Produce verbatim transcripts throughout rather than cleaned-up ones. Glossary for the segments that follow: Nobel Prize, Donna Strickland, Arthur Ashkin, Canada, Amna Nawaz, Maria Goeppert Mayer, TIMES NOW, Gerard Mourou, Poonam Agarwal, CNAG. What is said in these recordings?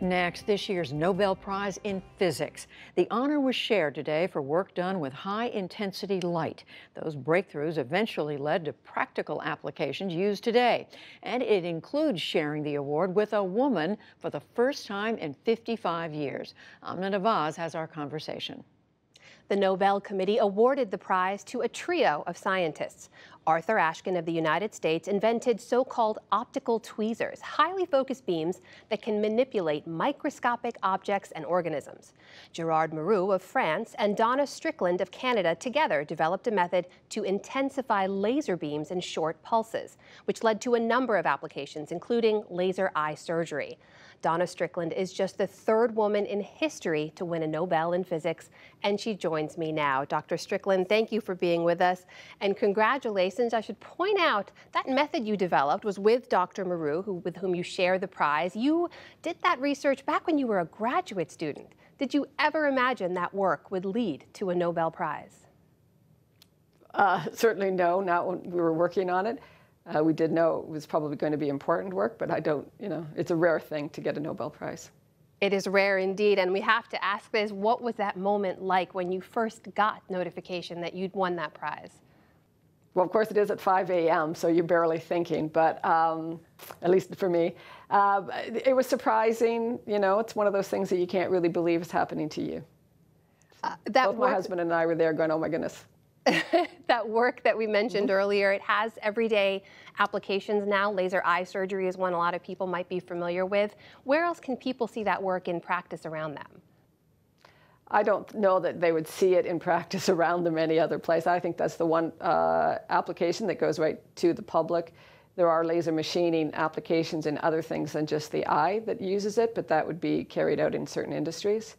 Next, this year's Nobel Prize in Physics. The honor was shared today for work done with high-intensity light. Those breakthroughs eventually led to practical applications used today. And it includes sharing the award with a woman for the first time in fifty-five years. Amna Nawaz has our conversation. The Nobel Committee awarded the prize to a trio of scientists. Arthur Ashkin of the United States invented so-called optical tweezers, highly focused beams that can manipulate microscopic objects and organisms. Gerard Mourou of France and Donna Strickland of Canada together developed a method to intensify laser beams in short pulses, which led to a number of applications, including laser eye surgery. Donna Strickland is just the third woman in history to win a Nobel in Physics, and she joins me now. Doctor Strickland, thank you for being with us, and congratulations. I should point out that method you developed was with Doctor Mourou, who, with whom you share the prize. You did that research back when you were a graduate student. Did you ever imagine that work would lead to a Nobel Prize? Uh, certainly no, not when we were working on it. Uh, we did know it was probably going to be important work, but I don't, you know, it's a rare thing to get a Nobel Prize. It is rare indeed, and we have to ask this, what was that moment like when you first got notification that you'd won that prize? Well, of course it is at five A M, so you're barely thinking, but um, at least for me, uh, it was surprising. You know, it's one of those things that you can't really believe is happening to you. Uh, that Both my husband and I were there going, oh my goodness. That work that we mentioned mm-hmm. earlier, it has everyday applications now. Laser eye surgery is one a lot of people might be familiar with. Where else can people see that work in practice around them? I don't know that they would see it in practice around them any other place. I think that's the one uh, application that goes right to the public. There are laser machining applications in other things than just the eye that uses it, but that would be carried out in certain industries.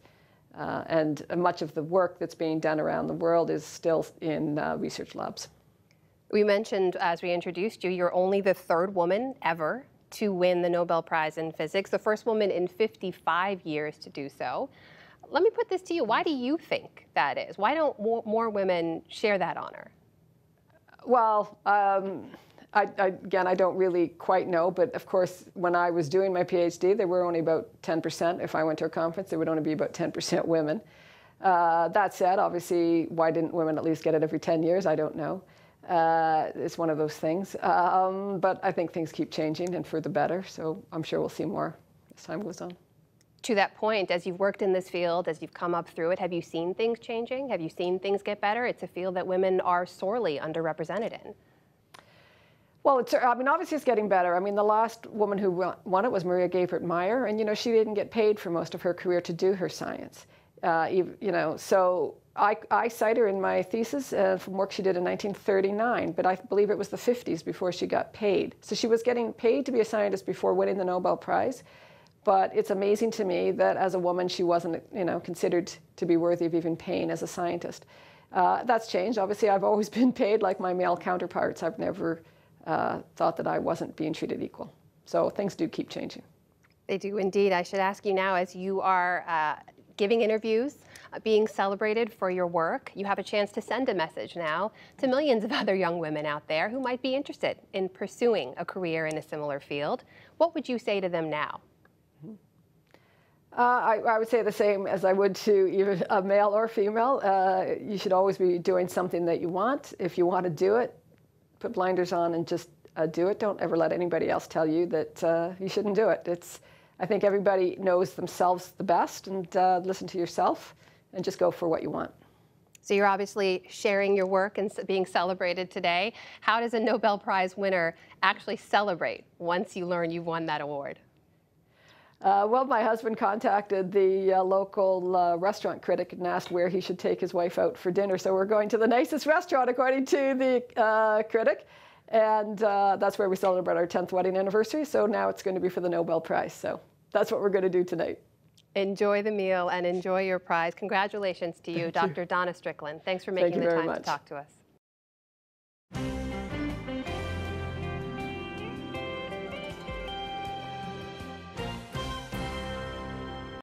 Uh, and much of the work that's being done around the world is still in uh, research labs. We mentioned, as we introduced you, you're only the third woman ever to win the Nobel Prize in Physics, the first woman in fifty-five years to do so. Let me put this to you. Why do you think that is? Why don't more, more women share that honor? Well, um, I, I, again, I don't really quite know, but of course, when I was doing my PhD, there were only about ten percent. If I went to a conference, there would only be about ten percent women. Uh, that said, obviously, why didn't women at least get it every ten years? I don't know. Uh, it's one of those things. Um, but I think things keep changing and for the better, so I'm sure we'll see more as time goes on. To that point, as you've worked in this field, as you've come up through it, have you seen things changing? Have you seen things get better? It's a field that women are sorely underrepresented in. Well, it's, I mean, obviously it's getting better. I mean, the last woman who won it was Maria Goeppert Mayer, and, you know, she didn't get paid for most of her career to do her science. Uh, you, you know, so I, I cite her in my thesis uh, from work she did in nineteen thirty-nine, but I believe it was the fifties before she got paid. So she was getting paid to be a scientist before winning the Nobel Prize, but it's amazing to me that as a woman she wasn't, you know, considered to be worthy of even paying as a scientist. Uh, that's changed. Obviously, I've always been paid like my male counterparts. I've never... Uh, thought that I wasn't being treated equal. So things do keep changing. They do indeed. I should ask you now, as you are uh, giving interviews, uh, being celebrated for your work, you have a chance to send a message now to millions of other young women out there who might be interested in pursuing a career in a similar field. What would you say to them now? Uh, I, I would say the same as I would to either a male or female. Uh, you should always be doing something that you want. If you want to do it, put blinders on and just uh, do it. Don't ever let anybody else tell you that uh, you shouldn't do it. It's, I think everybody knows themselves the best, and uh, listen to yourself and just go for what you want. So you're obviously sharing your work and being celebrated today. How does a Nobel Prize winner actually celebrate once you learn you've won that award? Uh, well, my husband contacted the uh, local uh, restaurant critic and asked where he should take his wife out for dinner. So we're going to the nicest restaurant, according to the uh, critic. And uh, that's where we celebrate our tenth wedding anniversary. So now it's going to be for the Nobel Prize. So that's what we're going to do tonight. Enjoy the meal and enjoy your prize. Congratulations to you, Thank Doctor You. Donna Strickland. Thanks for making the time much. to talk to us.